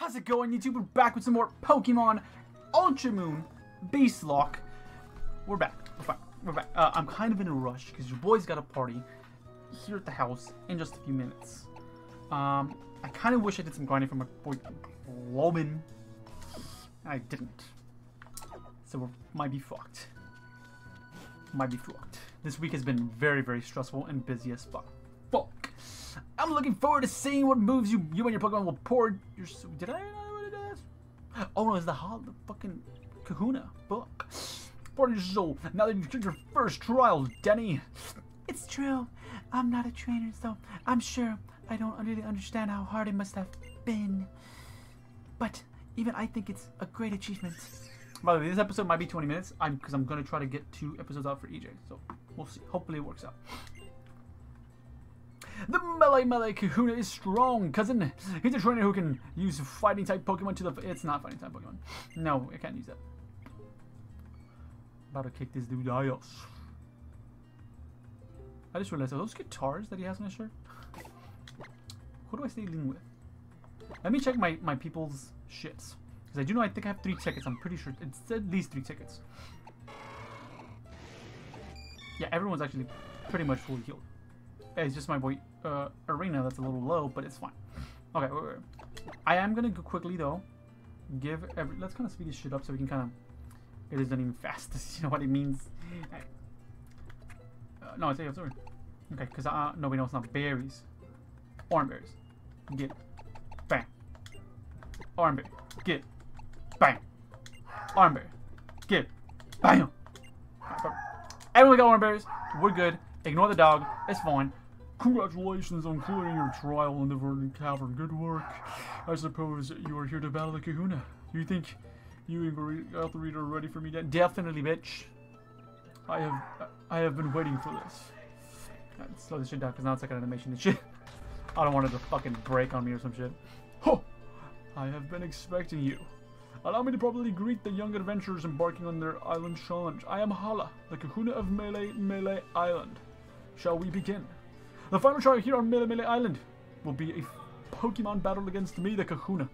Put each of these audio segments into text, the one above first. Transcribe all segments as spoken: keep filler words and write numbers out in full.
How's it going, YouTube? We're back with some more Pokemon Ultra Moon Base Lock. We're back. We're back. We're back. Uh, I'm kind of in a rush because your boy's got a party here at the house in just a few minutes. Um, I kind of wish I did some grinding for my boy Loman. I didn't. So we might be fucked. Might be fucked. This week has been very, very stressful and busy as fuck. Fuck. I'm looking forward to seeing what moves you you and your Pokemon will pour your... Did I know what it is? Oh no, it's the Hala, the fucking Kahuna. Fuck. Pour your soul. Now that you've took your first trial, Denny. It's true. I'm not a trainer, so I'm sure I don't really understand how hard it must have been. But even I think it's a great achievement. By the way, this episode might be twenty minutes. I'm because I'm going to try to get two episodes out for E J. So we'll see. Hopefully it works out. The Mele Mele Kahuna is strong, cousin. He's a trainer who can use fighting type Pokemon to the... It's not fighting type Pokemon. No, I can't use that. About to kick this dude out. I just realized, are those guitars that he has on his shirt? Who do I stay dealing with? Let me check my, my people's shits. Because I do know I think I have three tickets. I'm pretty sure it's at least three tickets. Yeah, everyone's actually pretty much fully healed. It's just my boy uh, Arena that's a little low, but it's fine. Okay, wait, wait, wait. I am gonna go quickly though. Give every. Let's kind of speed this shit up so we can kind of. It is done even fast. You know what it means? Uh, no, it's sorry. Okay, because uh, no, we know it's not berries. Orange berries. Get bang. Orange berry. Get bang. Orange berry. Get bang. Everyone got orange berries. We're good. Ignore the dog. It's fine. Congratulations on clearing your trial in the Verdant Cavern. Good work. I suppose you are here to battle the Kahuna. You think you and Arthur Rita are ready for me? Then? Definitely, bitch. I have I have been waiting for this. Let's slow this shit down because now it's like an animation and shit. I don't want it to fucking break on me or some shit. Ho! I have been expecting you. Allow me to properly greet the young adventurers embarking on their island challenge. I am Hala, the Kahuna of Mele Mele Island. Shall we begin? The final trial here on Mele Mele Island will be a Pokemon battle against me, the Kahuna.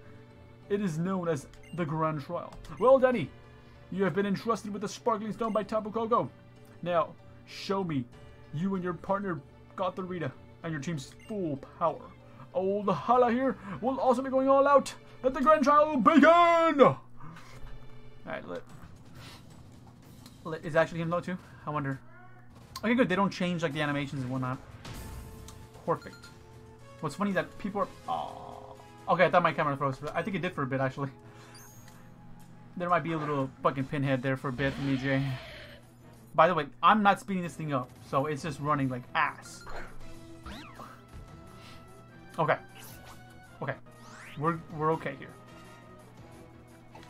It is known as the Grand Trial. Well, Denny, you have been entrusted with the Sparkling Stone by Tapu Koko. Now, show me you and your partner, Arthur Rita, and your team's full power. Old Hala here will also be going all out. Let the Grand Trial begin! All right, lit. Lit is actually him low too? I wonder. Okay, good. They don't change like the animations and whatnot. Perfect. What's funny is that people are... Oh. Okay, I thought my camera froze. I think it did for a bit, actually. There might be a little fucking pinhead there for a bit from E J. By the way, I'm not speeding this thing up, so it's just running like ass. Okay. Okay. We're, we're okay here.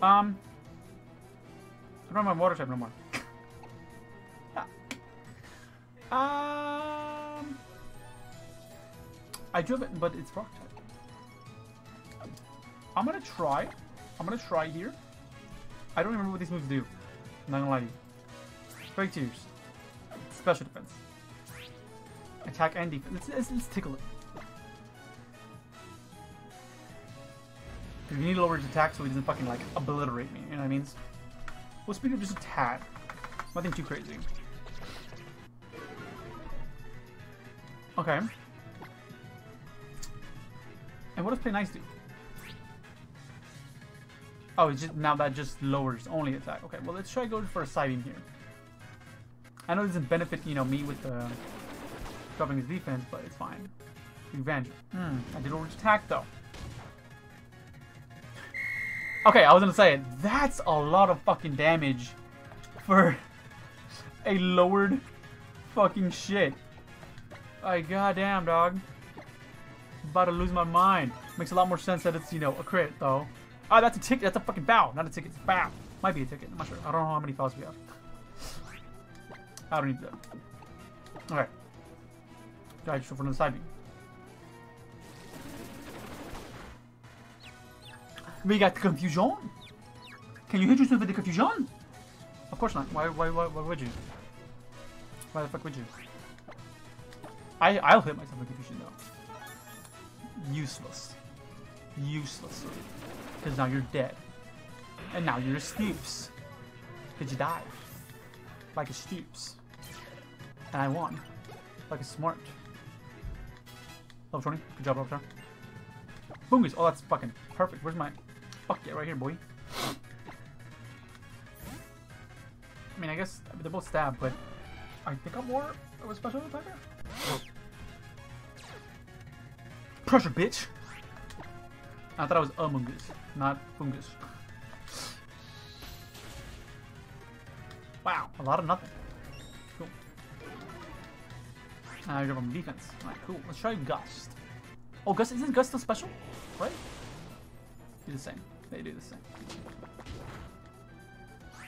Um... I don't have my water type no more. Um, I do have it, but it's rock type. I'm gonna try. I'm gonna try here. I don't remember what these moves do. I'm not gonna lie to you. Break tears. Special defense. Attack and defense. Let's, let's, let's tickle it. We need to lower his attack so he doesn't fucking like obliterate me. You know what I mean? We'll speed up just a tad. Nothing too crazy. Okay. And what does play nice do? Oh, it's just now that just lowers only attack. Okay, well let's try going for a side beam here. I know it doesn't benefit, you know, me with the dropping his defense, but it's fine. Revenge. Mm, I did overage attack though. Okay, I was gonna say it. That's a lot of fucking damage for a lowered fucking shit. Like, goddamn, dog. I'm about to lose my mind. Makes a lot more sense that it's, you know, a crit, though. Oh, that's a ticket. That's a fucking bow. Not a ticket. It's a bow. Might be a ticket. I'm not sure. I don't know how many fouls we have. I don't need that. Alright. Alright, just go for another side beam. We got the confusion. Can you hit yourself with the confusion? Of course not. Why, why, why, why would you? Why the fuck would you? I, I'll hit myself with confusion though. Useless. uselessly, because now you're dead. And now you're a Sneeps, because you died, like a Sneeps. And I won, like a smart. Level twenty, good job, level twenty. Boongus, oh that's fucking perfect, where's my... Fuck yeah, right here, boy. I mean, I guess they're both stabbed, but I think I'm more of a special attacker? Oh. Pressure, bitch! I thought I was Umungus, not Boongus. Wow, a lot of nothing. Cool. Now you're on defense. Alright, cool. Let's try Gust. Oh, Gust, isn't Gust still special? Right? Do the same. They do the same.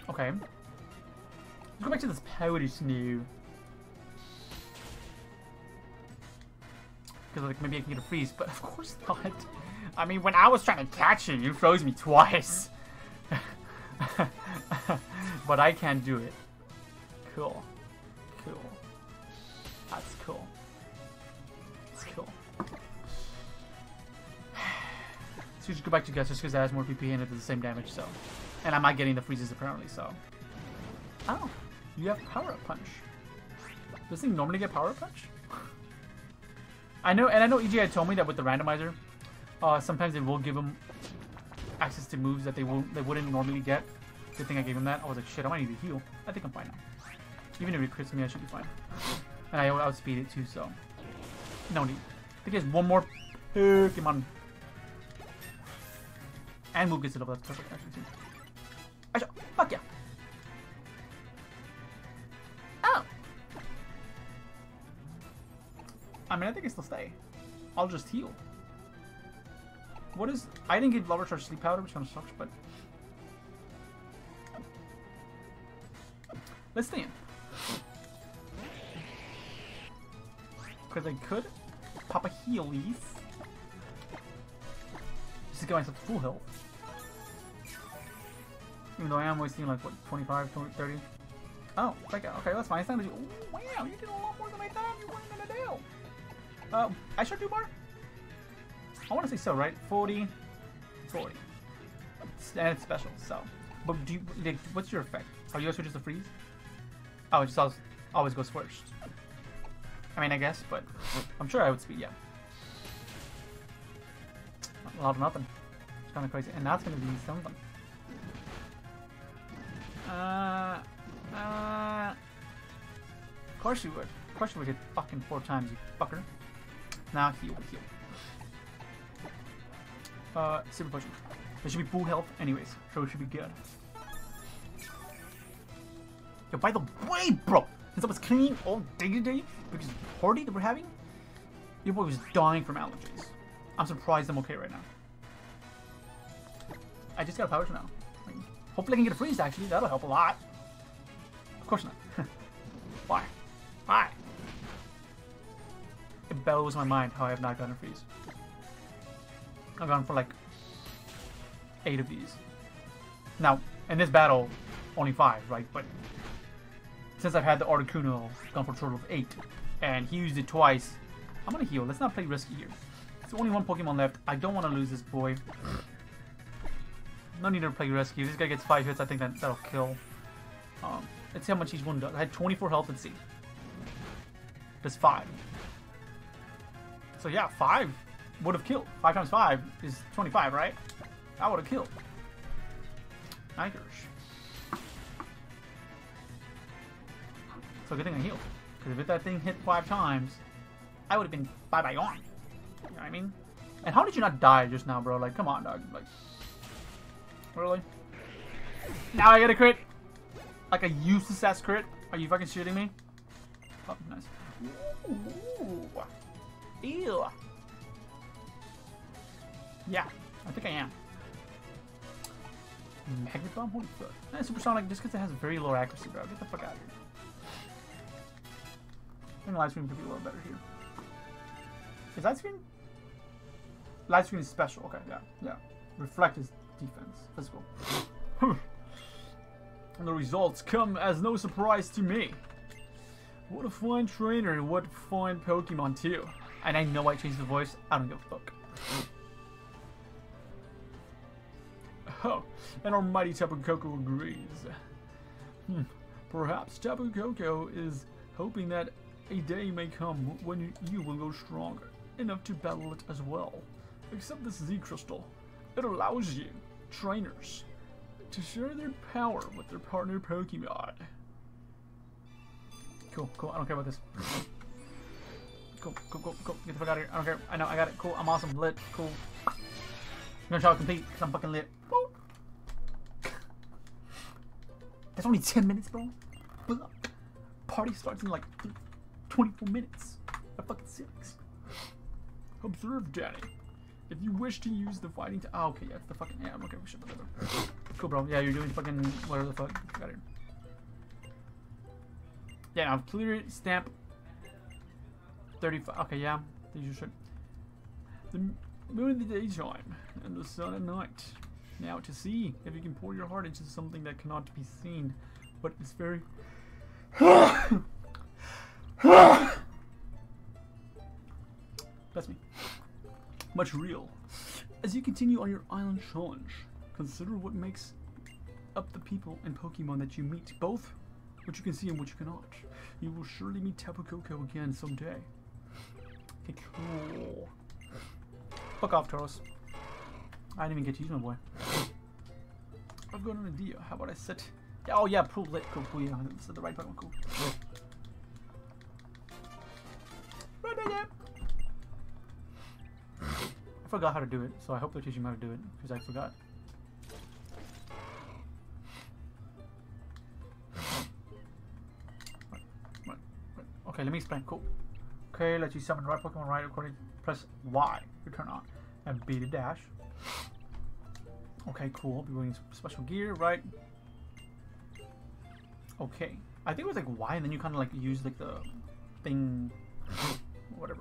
Okay. Let's go back to this Powder Snow. Because, like, maybe I can get a freeze, but of course not. I mean, when I was trying to catch you, you froze me twice. But I can't do it. Cool. Cool. That's cool. That's cool. So you should go back to Gus just because that has more P P and it does the same damage, so. And I'm not getting the freezes apparently, so. Oh, you have Power Up Punch. Does this thing normally get Power Up Punch? I know, and I know E J had told me that with the randomizer, uh, sometimes they will give them access to moves that they, won't, they wouldn't normally get. Good thing I gave him that. I was like, shit, I might need to heal. I think I'm fine now. Even if it crits me, I should be fine. And I outspeed it too, so. No need. I think there's one more Pokemon. And move gets it up. That's perfect, actually, too. Actually, fuck yeah. Oh! I mean, I think I still stay. I'll just heal. What is. I didn't get Lover Charge Sleep Powder, which kind of sucks, but. Let's stay in. Because I could pop a Heelys. Just to get myself full health. Even though I am wasting like, what, twenty-five, thirty? Oh, okay, okay, that's fine. It's not gonna do. Oh, wow, you did a lot more than I thought you wanted to do. Uh, I should do more? I want to say so, right? forty, forty. And it's special, so. But do you, like, what's your effect? Are you guys switches to freeze? Oh, it just always, always goes first. I mean, I guess, but I'm sure I would speed, yeah. A lot of nothing. It's kind of crazy. And that's going to be something. Uh, uh, of course you would. Of course you would hit fucking four times, you fucker. Now heal, heal. Uh, super potion. There should be full health anyways, so it should be good. Yo, by the way, bro, since I was clean all day today because of the party that we're having, your boy was dying from allergies. I'm surprised I'm okay right now. I just got a power to now. Like, hopefully I can get a freeze, actually. That'll help a lot. Of course not. Why? Why? It blows my mind how I have not gotten a freeze. I've gone for like eight of these. Now, in this battle, only five, right? But... since I've had the Articuno, I've gone for a total of eight, and he used it twice. I'm gonna heal. Let's not play risky here. It's only one Pokemon left. I don't want to lose this boy. No need to play rescue. This guy gets five hits. I think that that'll kill. Um, let's see how much each one does. I had twenty-four health. Let's see. That's five. So yeah, five would have killed. Five times five is twenty-five, right? That would have killed. Nigerish. So good thing I healed, because if that thing hit five times, I would have been bye-bye on. You know what I mean? And how did you not die just now, bro? Like, come on, dog. Like, really? Now I get a crit? Like a useless-ass crit? Are you fucking shooting me? Oh, nice. Ooh. Ew. Yeah, I think I am. Magnet Bomb? Holy fuck. Eh, Supersonic, just because it has very low accuracy, bro. Get the fuck out of here. I think the live screen could be a little better here. Is live screen? Live screen is special. Okay, yeah, yeah. Reflect is defense. Let's go. And the results come as no surprise to me. What a fine trainer and what fine Pokemon too. And I know I changed the voice. I don't give a fuck. Ho! And almighty Tapu Koko agrees. Hmm. Perhaps Tapu Koko is hoping that a day may come when you will go strong enough to battle it as well. Except this Z Crystal. It allows you, trainers, to share their power with their partner Pokemon. Cool, cool, I don't care about this. Cool, cool, cool, cool, get the fuck out of here, I don't care, I know, I got it, cool, I'm awesome, lit, cool. I'm gonna try to complete, because I'm fucking lit. Boop. That's only ten minutes, bro. Party starts in like twenty-four minutes. I fucking six. Observe, Daddy. If you wish to use the fighting to- oh, okay, yeah, it's the fucking- yeah, I'm okay, we should put that. Cool, bro. Yeah, you're doing fucking whatever the fuck. Got it. Yeah, I've cleared stamp thirty-five. Okay, yeah. These should. The moon in the daytime and the sun at night. Now to see if you can pour your heart into something that cannot be seen, but it's very. Bless me. Much real. As you continue on your island challenge, consider what makes up the people and Pokemon that you meet, both what you can see and what you cannot. You will surely meet Tapu Koko again someday. Okay, cool. Fuck off, Tauros. I didn't even get to use my boy. I've got an idea. How about I set... Yeah, oh yeah, pull it. Cool, cool, yeah. Set the right button. Cool. Cool. Right back up. I forgot how to do it, so I hope they're teaching me how to do it, because I forgot. Right, right, right. Okay, let me explain. Cool. Okay, let you summon the right Pokemon right according. Press Y to turn on, and B to dash. Okay, cool. We're going special gear, right? Okay. I think it was like Y, and then you kind of like use like the thing, whatever.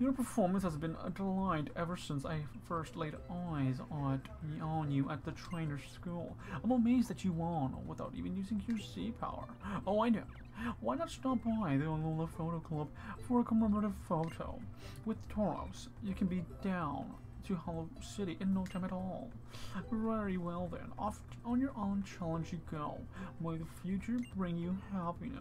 Your performance has been a delight ever since I first laid eyes on you at the trainer school. I'm amazed that you won without even using your sea power. Oh, I know. Why not stop by the Olola Photo Club for a commemorative photo? With Tauros, you can be down to Hollow City in no time at all. Very well then, off on your own challenge you go. May the future bring you happiness.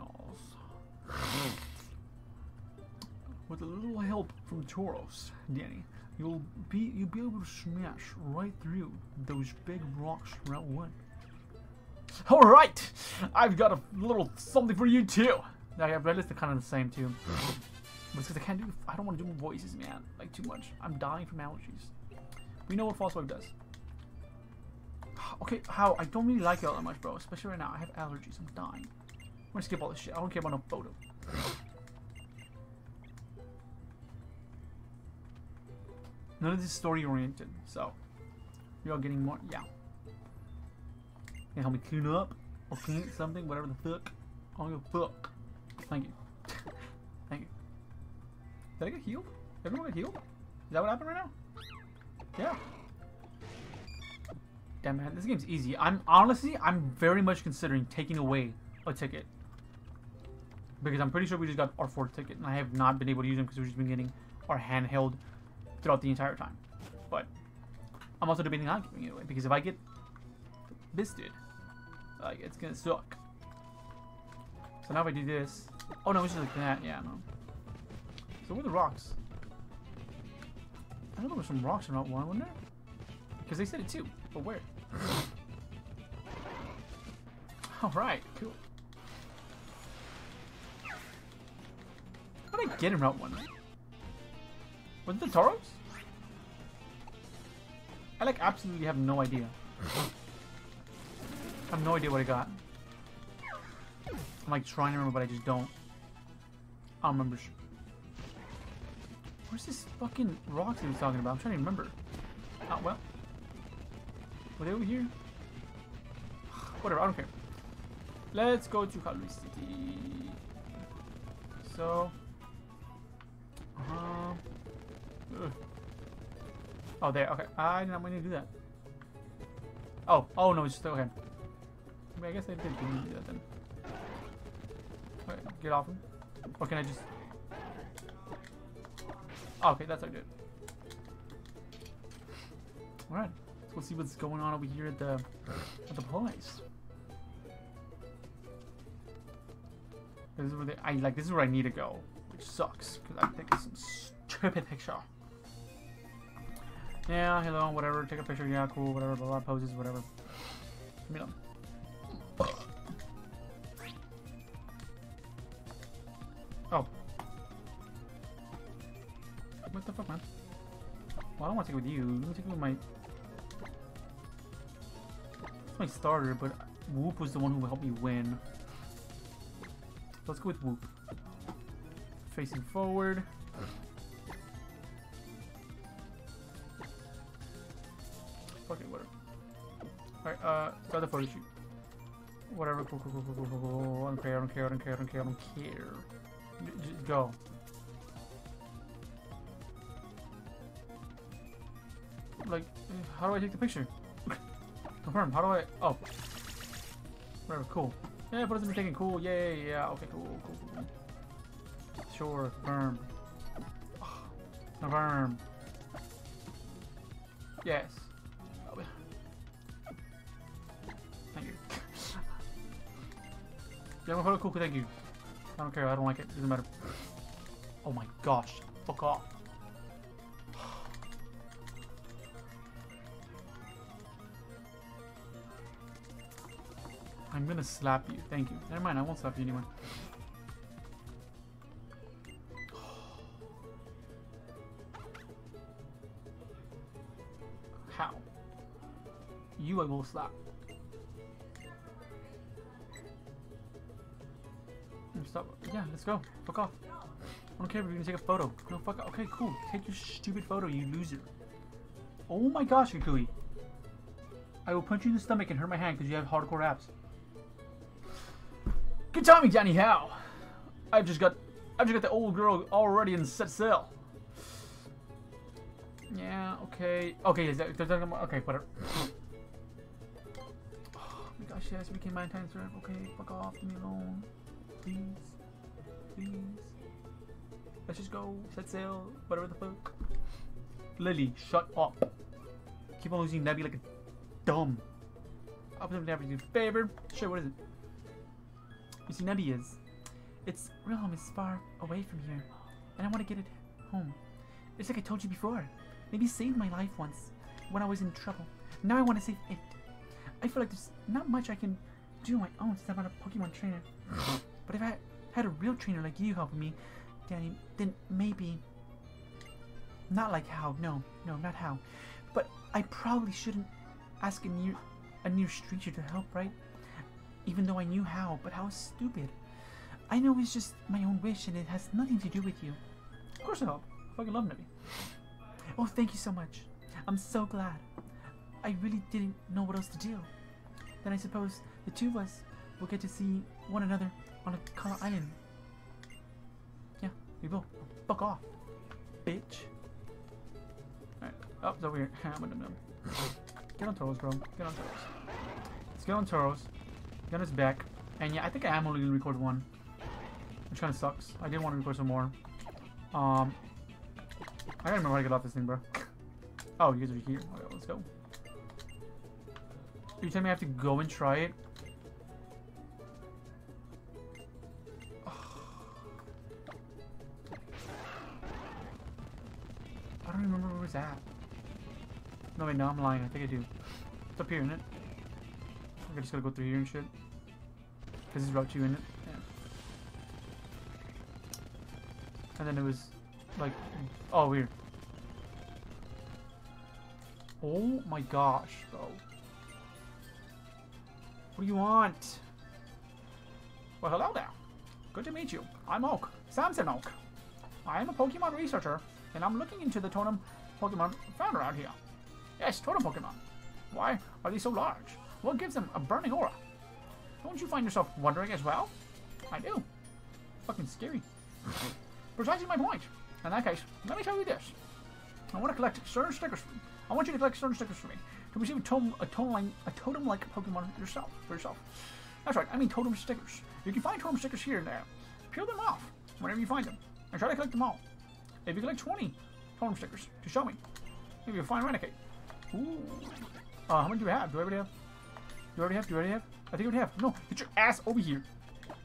With a little help from Tauros, Denny, you'll be you'll be able to smash right through those big rocks, Route one. All right, I've got a little something for you too. Now, yeah, red lists are kind of the same too, but it's because I can't do. I don't want to do voices, man. Like too much. I'm dying from allergies. We know what false wave does. Okay, how I don't really like it all that much, bro. Especially right now, I have allergies. I'm dying. I'm gonna skip all this shit. I don't care about no photo. None of this is story oriented, so we are getting more. Yeah. Can you help me clean up or clean something, whatever the fuck. I don't give a fuck. Thank you. Thank you. Did I get healed? Everyone got healed? Is that what happened right now? Yeah. Damn man, this game's easy. I'm honestly, I'm very much considering taking away a ticket because I'm pretty sure we just got our fourth ticket, and I have not been able to use them because we've just been getting our handheld throughout the entire time. But I'm also debating on giving it away because if I get bisted, like it's gonna suck. So now if I do this, oh no, it's just like that. Yeah, no. So where are the rocks? I don't know if there's some rocks in Route one, wasn't there? Because they said it too. But where? All right, cool. How did I get in Route one? Was it the Tauros? I like absolutely have no idea. I have no idea what I got. I'm like trying to remember, but I just don't. I don't remember. Where's this fucking rocks he was talking about? I'm trying to remember. Oh well. Were they over here? Whatever, I don't care. Let's go to Halloween City. So. Uh-huh. Ugh. Oh, there. Okay. I did not want to do that. Oh. Oh, no. It's just... Okay. I, mean, I guess I did do that then. Okay. Get off him. Or can I just... Oh, okay. That's how I do it. Alright. Let's see what's going on over here at the at the place. This is where they, I like. This is where I need to go, which sucks because I'm taking some stupid picture. Yeah, hello, whatever. Take a picture. Yeah, cool, whatever. Blah blah poses, whatever. Give me them. Oh. What the fuck, man? Well, I don't want to take it with you. Let me take it with my. It's my starter, but Whoop was the one who helped me win. Let's go with Whoop. Facing forward. Okay, whatever. Alright, uh, got the photo shoot. Whatever, cool, cool, cool, cool, cool, cool. I don't care, I don't care, I don't care, I don't care, I don't care. Just go. Like, how do I take the picture? Confirm, how do I. Oh. Whatever, cool. Yeah, photos have been taken, cool, yeah, yeah, yeah, okay, cool, cool, cool. Sure, confirm. Oh, confirm. Yes. Thank you. Yeah, my photo, cool, thank you. I don't care, I don't like it, doesn't matter. Oh my gosh, fuck off. I'm gonna slap you, thank you. Never mind, I won't slap you anyway. How? You I will slap. Stop. Yeah, let's go. Fuck off. I don't care if you're gonna take a photo. No, fuck off. Okay, cool. Take your stupid photo, you loser. Oh my gosh, Yukui. I will punch you in the stomach and hurt my hand because you have hardcore abs. Good timing, Danny Howe. I've just got, I've just got the old girl already in set sail. Yeah. Okay. Okay. Is that, okay. Whatever. Oh my gosh, yes, we can maintain time. Okay. Fuck off. Leave me alone. Please, please. Let's just go. Set sail. Whatever the fuck. Lily, shut up. Keep on losing Nebby like a dumb. I'll put them down for you. Favor. Sure, what is it? You see, Nebby is. Its real home is far away from here, and I want to get it home. It's like I told you before. Maybe saved my life once when I was in trouble. Now I want to save it. I feel like there's not much I can do on my own since I'm not a Pokemon trainer. But if I had a real trainer like you helping me, Danny, then maybe... Not like how, no, no, not how. But I probably shouldn't ask a near, a near stranger to help, right? Even though I knew how, but how stupid. I know it's just my own wish and it has nothing to do with you. Of course I help. I fucking love Nebby. Oh, thank you so much. I'm so glad. I really didn't know what else to do. Then I suppose the two of us will get to see one another on a Kala Island. Yeah, we will. Fuck off, bitch. Alright, oh, it's over here. I'm gonna know. Get on Tauros, bro. Get on Tauros. Let's get on Tauros. Get on his back. And yeah, I think I am only gonna record one. Which kinda sucks. I did want to record some more. Um, I gotta remember how to get off this thing, bro. Oh, you guys are here. Alright, let's go. Are you telling me I have to go and try it? I don't remember where it was at. No wait, no, I'm lying. I think I do. It's up here, isn't it? I think I just gotta go through here and shit. Cause it's Route two, isn't it? Yeah. And then it was like, oh weird. Oh my gosh, bro. What do you want? Well, hello there. Good to meet you. I'm Oak, Samson Oak. I am a Pokemon researcher. And I'm looking into the totem Pokemon found around here. Yes, totem Pokemon. Why are they so large? What gives them a burning aura? Don't you find yourself wondering as well? I do. Fucking scary. Precisely my point. In that case, let me tell you this. I want to collect certain stickers for me. I want you to collect certain stickers for me to receive a totem, a totem, a totem-like Pokemon yourself for yourself. That's right. I mean totem stickers. You can find totem stickers here and there. Peel them off whenever you find them, and try to collect them all. If you collect twenty totem stickers to show me, maybe you'll find Renegade. Ooh. Uh, how many do I have? Do I already have? Do I already have? Do I already have? I think I already have. No, get your ass over here.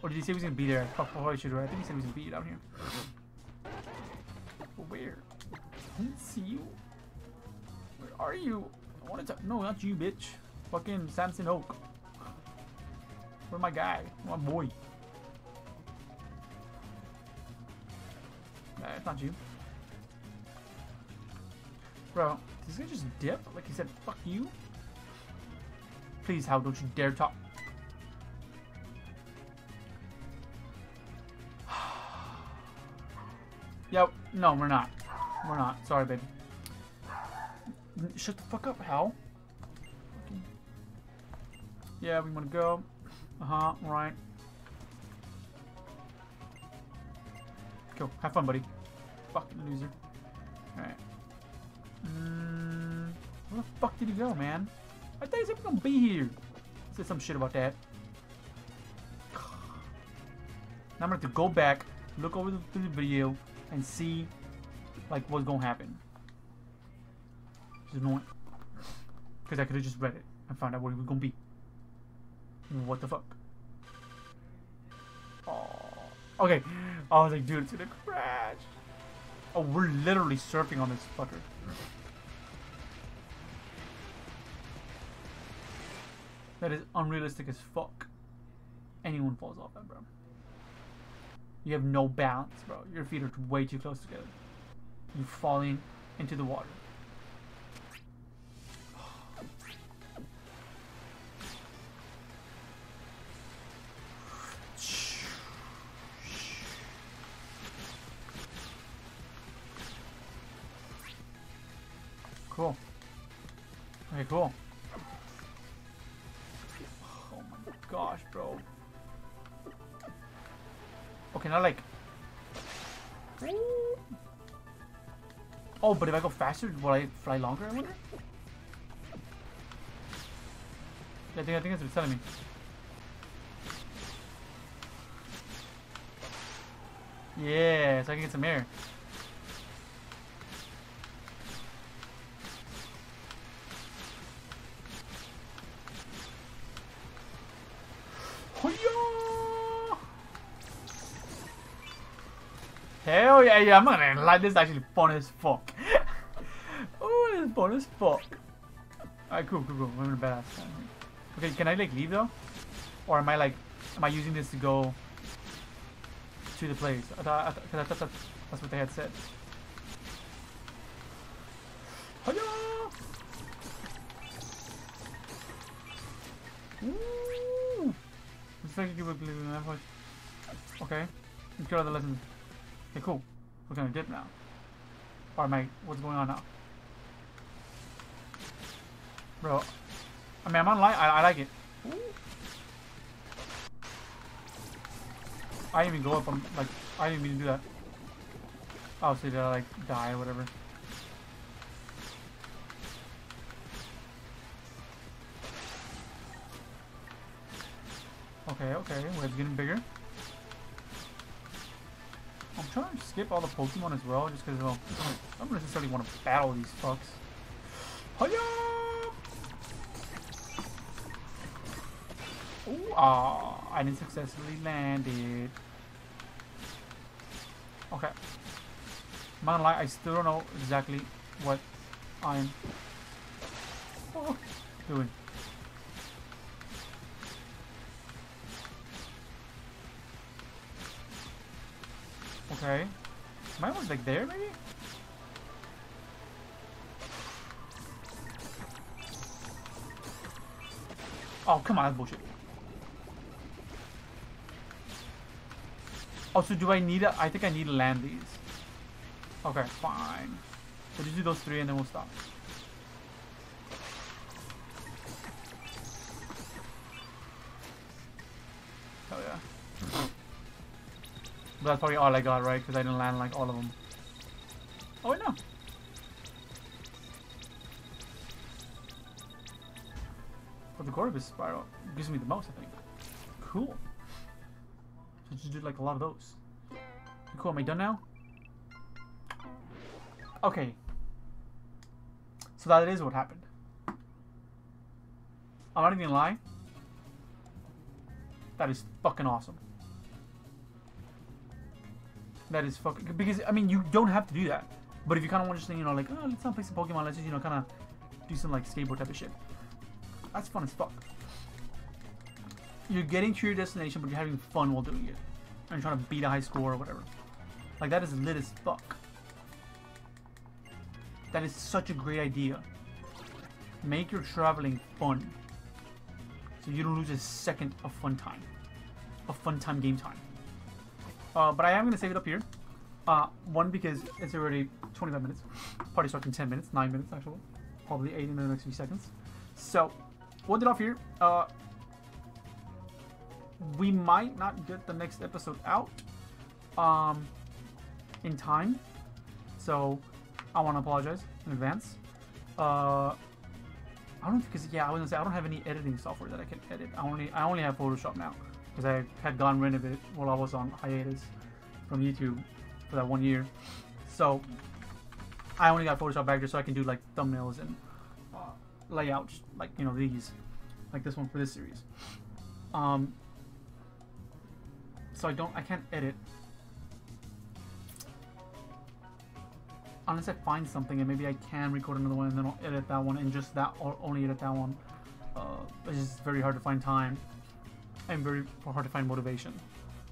Or did he say he was gonna be there? Fuck, oh, I should have. I think he said he was gonna be down here. But where? I didn't see you. Where are you? I wanted to. No, not you, bitch. Fucking Samson Oak. Where's my guy? My boy. Nah, it's not you. Bro, does this guy just dip? Like he said, fuck you? Please, how don't you dare talk? Yep, no, we're not. We're not. Sorry, baby. Shut the fuck up, Hal. Yeah, we want to go. Uh-huh, right. Cool. Have fun, buddy. Fucking loser. Alright. Mm, where the fuck did he go, man? I thought he said we're gonna be here. He said some shit about that. Now I'm gonna have to go back, look over the, the video, and see, like, what's gonna happen. It's annoying. Because I could have just read it and found out where we were gonna be. What the fuck? Oh, okay. I was like, dude, it's gonna crash. Oh, we're literally surfing on this fucker. That is unrealistic as fuck. Anyone falls off that, bro. You have no balance, bro. Your feet are way too close together. You're falling into the water. Cool. Okay, cool. Oh my gosh, bro. Okay, now like... Oh, but if I go faster, will I fly longer, I wonder? Yeah, I think, I think that's what it's telling me. Yeah, so I can get some air. Hell yeah, yeah, I'm not gonna lie, this is actually fun as fuck. Oh, this is fun as fuck. Alright, cool, cool, cool. I'm gonna badass. Okay, can I like leave though? Or am I like, am I using this to go to the place? I thought, I thought, cause I thought that's, that's what they had said. Hiya! Ooh! Okay, let's get out the lesson. Okay, cool. We're gonna dip now. Or am I, what's going on now? Bro. I mean, I'm on light. I, I like it. Ooh. I didn't even go up. I'm like, I didn't even do that. Oh, so did I like die or whatever? Okay, okay. Wave's getting bigger. I'm trying to skip all the Pokemon as well, just because, well, I don't necessarily want to battle these fucks. Hiya! Ooh, ah, I didn't successfully land it. Okay. I'm not gonna lie, I still don't know exactly what I'm oh, doing. Okay. Mine was like there, maybe? Oh, come on, that's bullshit. Oh, so do I need a... I think I need to land these. Okay, fine. We'll just do those three and then we'll stop. Hell yeah. But that's probably all I got, right? Because I didn't land like all of them. Oh wait, no. But the Corvus Spiral gives me the most, I think. Cool. So just did like a lot of those. Cool. Am I done now? Okay. So that is what happened. I'm not even gonna lie. That is fucking awesome. That is fucking... Because, I mean, you don't have to do that. But if you kind of want to just, you know, like, oh, let's not play some Pokemon. Let's just, you know, kind of do some, like, skateboard type of shit. That's fun as fuck. You're getting to your destination, but you're having fun while doing it. And you're trying to beat a high score or whatever. Like, that is lit as fuck. That is such a great idea. Make your traveling fun. So you don't lose a second of fun time. Of fun time game time. Uh, but I am going to save it up here. Uh, one, because it's already twenty-five minutes. Party starts in ten minutes. nine minutes, actually. Probably eight in the next few seconds. So, we'll end it off here. Uh, we might not get the next episode out um, in time. So, I want to apologize in advance. Uh, I don't because yeah, I was gonna say I don't have any editing software that I can edit. I only I only have Photoshop now because I had gotten rid of it while I was on hiatus from YouTube for that one year. So I only got Photoshop back just so I can do like thumbnails and uh, layouts, like you know these, like this one for this series. Um. So I don't I can't edit. Unless I find something and maybe I can record another one and then I'll edit that one and just that or only edit that one. Uh, it's just very hard to find time and very hard to find motivation.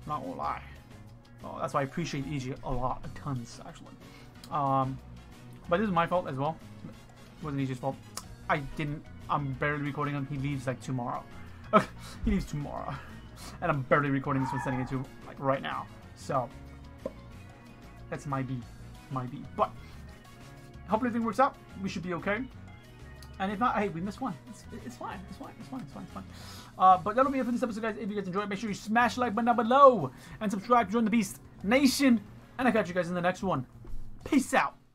Not gonna lie. Oh, that's why I appreciate E J a lot, a tons actually. Um, but this is my fault as well. It wasn't E J's fault. I didn't. I'm barely recording him. He leaves like tomorrow. Okay, he leaves tomorrow, and I'm barely recording this one, sending it to him like right now. So that's my B. Might be, but hopefully everything works out. We should be okay. And if not, hey, we missed one. It's, it's fine. It's fine. It's fine. It's fine. It's fine. Uh, but that'll be it for this episode, guys. If you guys enjoyed, make sure you smash the like button down below and subscribe to join the Beast Nation. And I'll catch you guys in the next one. Peace out.